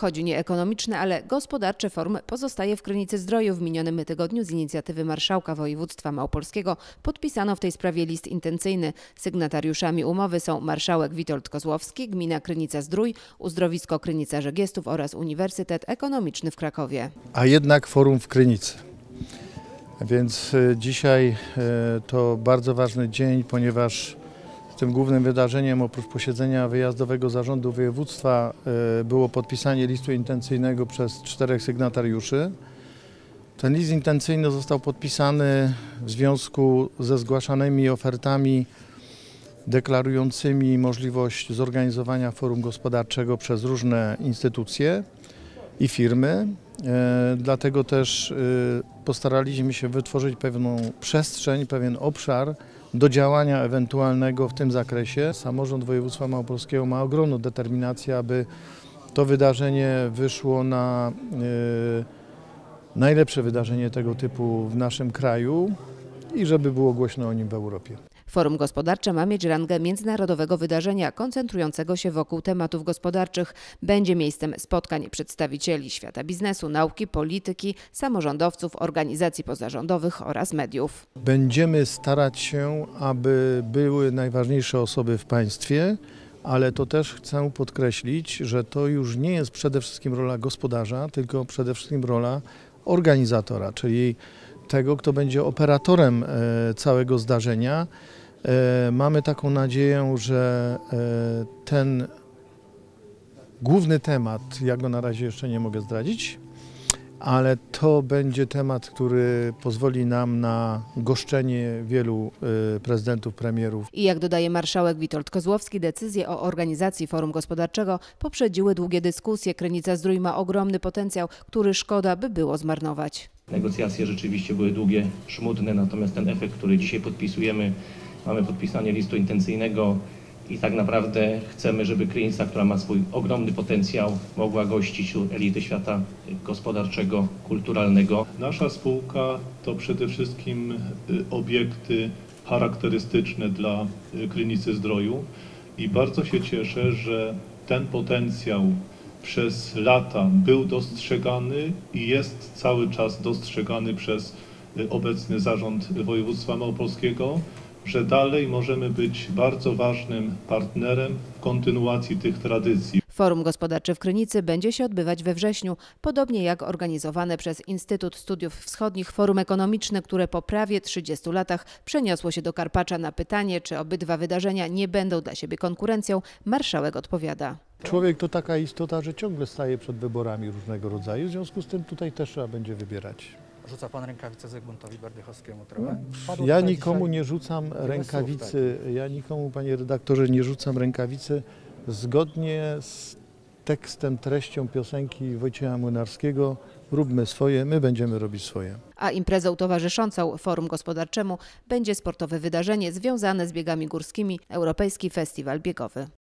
Chodzi nie ekonomiczne, ale gospodarcze forum pozostaje w Krynicy Zdroju. W minionym tygodniu z inicjatywy Marszałka Województwa Małopolskiego podpisano w tej sprawie list intencyjny. Sygnatariuszami umowy są marszałek Witold Kozłowski, gmina Krynica Zdrój, uzdrowisko Krynica Żegiestów oraz Uniwersytet Ekonomiczny w Krakowie. A jednak forum w Krynicy. Więc dzisiaj to bardzo ważny dzień, ponieważ tym głównym wydarzeniem oprócz posiedzenia wyjazdowego zarządu województwa było podpisanie listu intencyjnego przez 4 sygnatariuszy. Ten list intencyjny został podpisany w związku ze zgłaszanymi ofertami deklarującymi możliwość zorganizowania forum gospodarczego przez różne instytucje i firmy. Dlatego też postaraliśmy się wytworzyć pewną przestrzeń, pewien obszar do działania ewentualnego w tym zakresie. Samorząd Województwa Małopolskiego ma ogromną determinację, aby to wydarzenie wyszło na najlepsze wydarzenie tego typu w naszym kraju i żeby było głośno o nim w Europie. Forum Gospodarcze ma mieć rangę międzynarodowego wydarzenia koncentrującego się wokół tematów gospodarczych. Będzie miejscem spotkań przedstawicieli świata biznesu, nauki, polityki, samorządowców, organizacji pozarządowych oraz mediów. Będziemy starać się, aby były najważniejsze osoby w państwie, ale to też chcę podkreślić, że to już nie jest przede wszystkim rola gospodarza, tylko przede wszystkim rola organizatora, czyli tego, kto będzie operatorem całego zdarzenia. Mamy taką nadzieję, że ten główny temat, ja go na razie jeszcze nie mogę zdradzić, ale to będzie temat, który pozwoli nam na goszczenie wielu prezydentów, premierów. I jak dodaje marszałek Witold Kozłowski, decyzje o organizacji forum gospodarczego poprzedziły długie dyskusje. Krynica Zdrój ma ogromny potencjał, który szkoda by było zmarnować. Negocjacje rzeczywiście były długie, żmudne, natomiast ten efekt, który dzisiaj podpisujemy, mamy podpisanie listu intencyjnego i tak naprawdę chcemy, żeby Krynica, która ma swój ogromny potencjał, mogła gościć u elity świata gospodarczego, kulturalnego. Nasza spółka to przede wszystkim obiekty charakterystyczne dla Krynicy Zdroju i bardzo się cieszę, że ten potencjał przez lata był dostrzegany i jest cały czas dostrzegany przez obecny Zarząd Województwa Małopolskiego, że dalej możemy być bardzo ważnym partnerem w kontynuacji tych tradycji. Forum Gospodarcze w Krynicy będzie się odbywać we wrześniu, podobnie jak organizowane przez Instytut Studiów Wschodnich Forum Ekonomiczne, które po prawie 30 latach przeniosło się do Karpacza. Na pytanie, czy obydwa wydarzenia nie będą dla siebie konkurencją, marszałek odpowiada. Człowiek to taka istota, że ciągle staje przed wyborami różnego rodzaju, w związku z tym tutaj też trzeba będzie wybierać. Rzuca pan rękawicę Zygmuntowi Berdychowskiemu trochę? Ja nikomu nie rzucam rękawicy, ja nikomu, panie redaktorze, nie rzucam rękawicy. Zgodnie z tekstem, treścią piosenki Wojciecha Młynarskiego róbmy swoje, my będziemy robić swoje. A imprezą towarzyszącą Forum Gospodarczemu będzie sportowe wydarzenie związane z biegami górskimi, Europejski Festiwal Biegowy.